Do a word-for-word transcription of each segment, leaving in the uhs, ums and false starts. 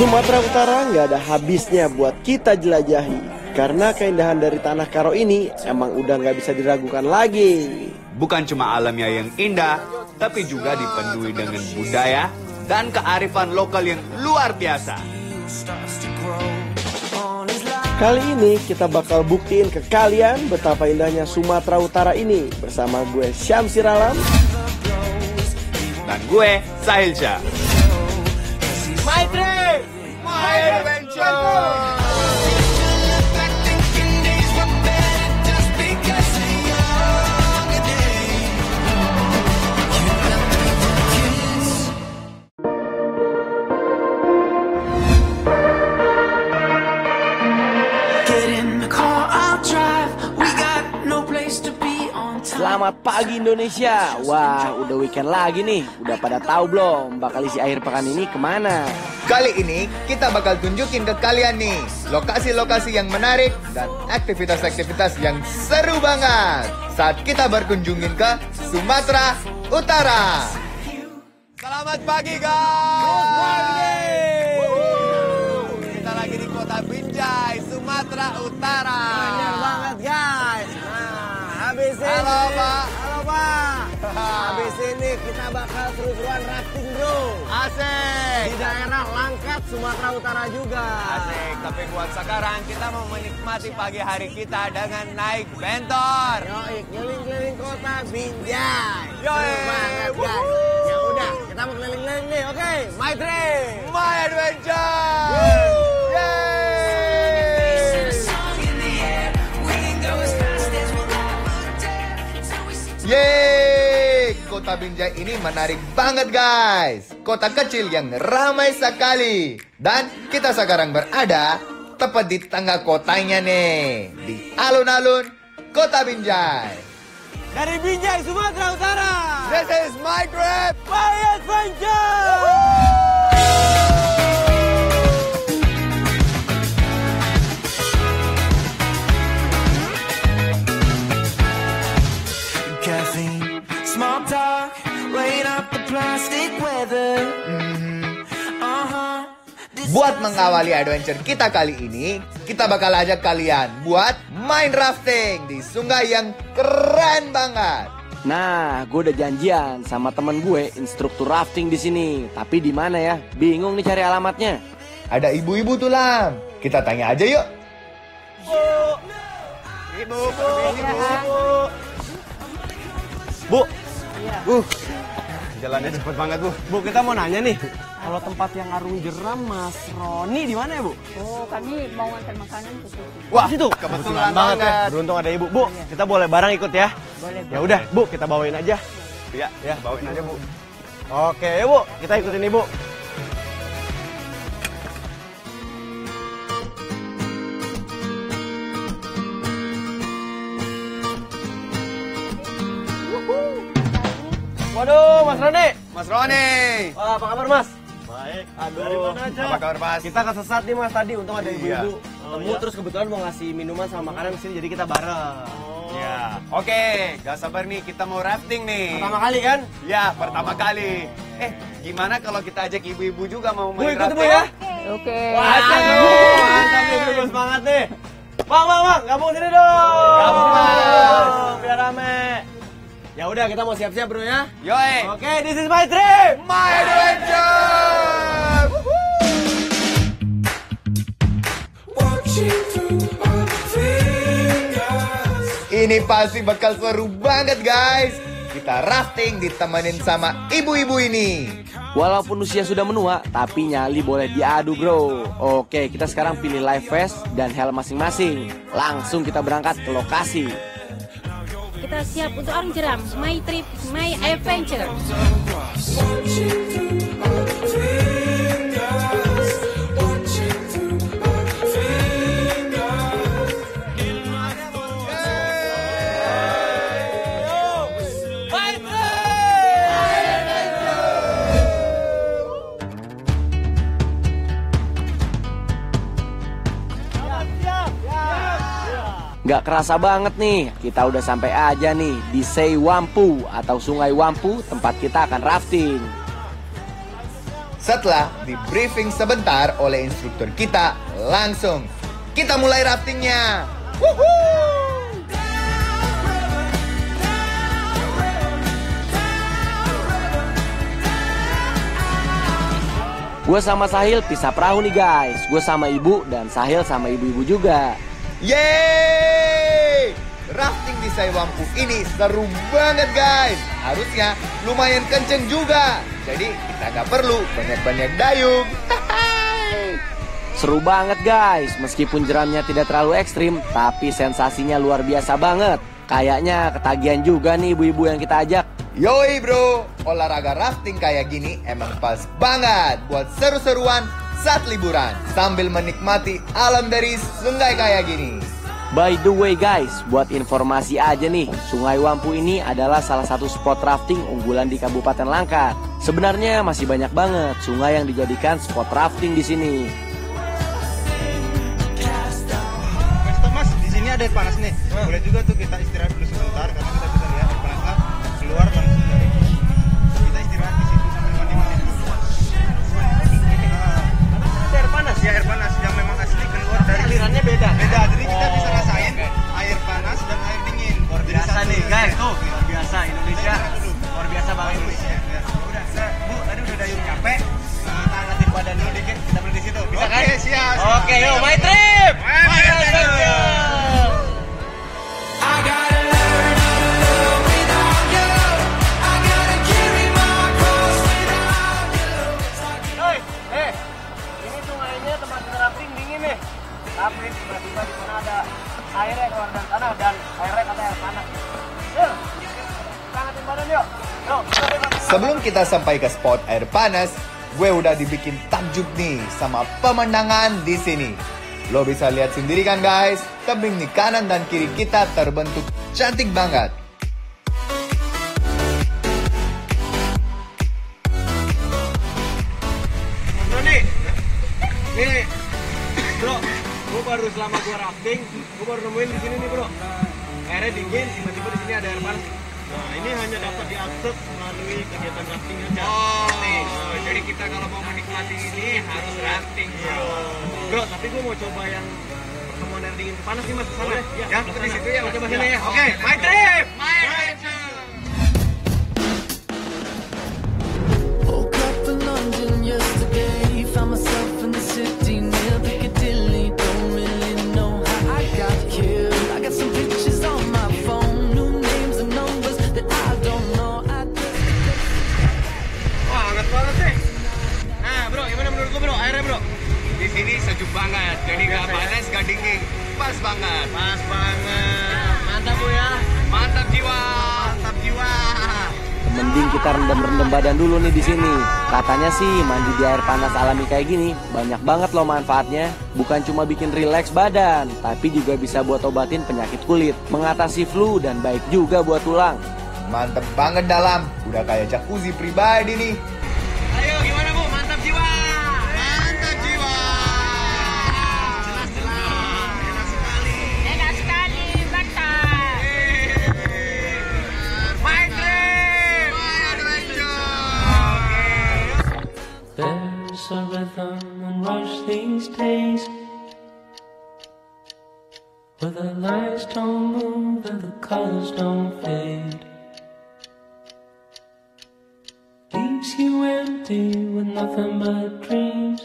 Sumatera Utara nggak ada habisnya buat kita jelajahi. Karena keindahan dari tanah Karo ini emang udah nggak bisa diragukan lagi. Bukan cuma alamnya yang indah, tapi juga dipendui dengan budaya dan kearifan lokal yang luar biasa. Kali ini kita bakal buktiin ke kalian betapa indahnya Sumatera Utara ini. Bersama gue Sham Siralan. Dan gue Salsa. My Trip, My Adventure. Selamat pagi Indonesia. Wah, udah weekend lagi nih. Udah pada tahu belum bakal isi akhir pekan ini kemana? Kali ini kita bakal tunjukin ke kalian nih lokasi-lokasi yang menarik dan aktivitas-aktivitas yang seru banget saat kita berkunjungin ke Sumatera Utara. Selamat pagi guys. Kita lagi di kota Binjai, Sumatera Utara. Bener banget guys. Habis ini, halo Pak. Halo Pak. Habis ini kita bakal seru-seruan rafting bro. Asik. Di daerah Langkat, Sumatera Utara juga. Asik. Tapi buat sekarang kita mau menikmati pagi hari kita dengan naik bentor. Yoi, keliling-keliling kota Binjai. Yoi. Banget guys. Ya udah, kita mau keliling-keliling nih, oke? Okay? My Trip, My Adventure. Woo. Yeay, kota Binjai ini menarik banget guys. Kota kecil yang ramai sekali. Dan kita sekarang berada tepat di tengah kotanya nih, di alun-alun kota Binjai. Dari Binjai, Sumatera Utara, this is My Trip, My Adventure. Buat mengawali adventure kita kali ini, kita bakal ajak kalian buat main rafting di sungai yang keren banget. Nah, gue udah janjian sama temen gue instruktur rafting di sini. Tapi di mana ya? Bingung nih cari alamatnya. Ada ibu-ibu tuh Lam. Kita tanya aja yuk. Bu, ibu, ibu, ibu, bu. Bu. Uh. Jalannya cepet banget bu. Bu, kita mau nanya nih. Kalau tempat yang arung jeram Mas Roni di mana ya bu? Oh, kami mau nganter makanan ke situ. Wah, situ kebetulan banget ya. Beruntung ada ibu. Bu, iya, kita boleh bareng ikut ya? Boleh. Ya udah bu, kita bawain aja. Iya, ya bawain aja bu. Oke ya bu, kita ikutin ibu. Waduh, Mas Roni. Mas Roni. Wah, apa kabar Mas? Baik. Aduh. Dari mana aja? Apa kabar Mas? Kita kesesat nih Mas tadi, untung ada ibu-ibu. Oh, temu iya. Terus kebetulan mau ngasih minuman sama makanan kesini, jadi kita bareng. Oh. Ya. Oke, okay, gak sabar nih kita mau rafting nih. Pertama kali kan? Ya, pertama oh. kali. Eh, gimana kalau kita ajak ibu-ibu juga mau main rafting? Bu, ikut ya. Oke. Wah, mantap nih, bagus banget nih. Bang, bang, bang, gabung sini dong. Gabung Mas. Biar rame. Ya udah, kita mau siap-siap bro ya. Yoi. Oke, okay, this is My Trip, My Adventure. Ini pasti bakal seru banget guys. Kita rafting ditemenin sama ibu-ibu ini. Walaupun usia sudah menua, tapi nyali boleh diadu bro. Oke, kita sekarang pilih life vest dan helm masing-masing. Langsung kita berangkat ke lokasi. Kita siap untuk arung jeram, My Trip, My Adventure. Gak kerasa banget nih, kita udah sampai aja nih di Sungai Wampu atau Sungai Wampu tempat kita akan rafting. Setelah di briefing sebentar oleh instruktur kita, langsung kita mulai raftingnya. Wuhuu! Gue sama Sahil pisah perahu nih guys. Gue sama ibu dan Sahil sama ibu-ibu juga. Yeay! Rafting di Sungai Wampu ini seru banget guys. Harusnya lumayan kenceng juga. Jadi kita gak perlu banyak-banyak dayung. Seru banget guys. Meskipun jeramnya tidak terlalu ekstrim, tapi sensasinya luar biasa banget. Kayaknya ketagihan juga nih ibu-ibu yang kita ajak. Yoi bro, olahraga rafting kayak gini emang pas banget buat seru-seruan saat liburan sambil menikmati alam dari sungai kayak gini. By the way guys, buat informasi aja nih, Sungai Wampu ini adalah salah satu spot rafting unggulan di Kabupaten Langkat. Sebenarnya masih banyak banget sungai yang dijadikan spot rafting di sini. Mas, di sini ada panas nih. Boleh juga tuh kita istirahat dulu sebentar karena kita bisa lihat panas keluar langsung dari kita istirahat di situ sambil mandi-mandi dulu. Ada air panas ya, air panas yang memang asli keluar dari alirannya beda. Beda, jadi kita bisa rasain air panas dan air dingin. Luar biasa nih guys, tuh luar biasa Indonesia. Luar biasa banget Indonesia. Udah, Bu, tadi udah dayung capek. Tangatin badan dulu dikit, kita beli di situ. Bisa kan? Oke, siap. Oke, yuk my trip. My adventure. Tapi tiba-tiba di sana ada air yang keluar dari tanah dan airnya kata air panas. Yuk, tangatin badan yuk. Yuk. Sebelum kita sampai ke spot air panas, gue udah dibikin takjub nih sama pemandangan di sini. Lo bisa lihat sendiri kan guys, tebing di kanan dan kiri kita terbentuk cantik banget. Baru selama gua rafting, gua baru nemuin di sini nih bro. Airnya dingin, tiba-tiba di sini ada air panas. Nah ini hanya dapat diakses melalui kegiatan rafting aja. Oh, nih. Oh, jadi kita kalau mau menikmati ini harus rafting bro. Bro, tapi gua mau coba yang pertemuan air dingin panas nih mas. Sana ya, ya, ya di situ ya, coba sini ya. Oke, okay. My trip, my adventure. Kita rendam-rendam badan dulu nih di sini. Katanya sih mandi di air panas alami kayak gini banyak banget loh manfaatnya. Bukan cuma bikin rileks badan, tapi juga bisa buat obatin penyakit kulit, mengatasi flu dan baik juga buat tulang. Mantep banget dalam, udah kayak jacuzzi pribadi nih. Ayo gimana Bu? Mantap jiwa. Mantap jiwa. Jelas jelas. Enak sekali. Enak sekali, mantap. There's a rhythm and rush these days, where the lights don't move and the colors don't fade. Leaves you empty with nothing but dreams.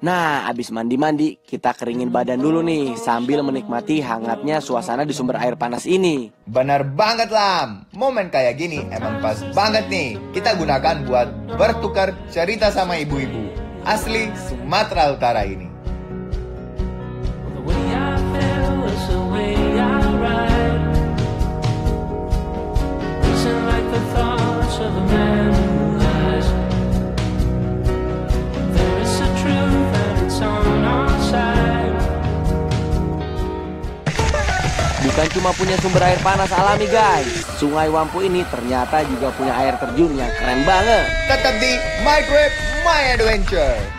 Nah, abis mandi-mandi, kita keringin badan dulu nih sambil menikmati hangatnya suasana di sumber air panas ini. Benar banget, Lam. Momen kayak gini emang pas banget nih. Kita gunakan buat bertukar cerita sama ibu-ibu asli Sumatera Utara ini. Bukan cuma punya sumber air panas alami guys, Sungai Wampu ini ternyata juga punya air terjun yang keren banget. Tetap di My Trip My Adventure.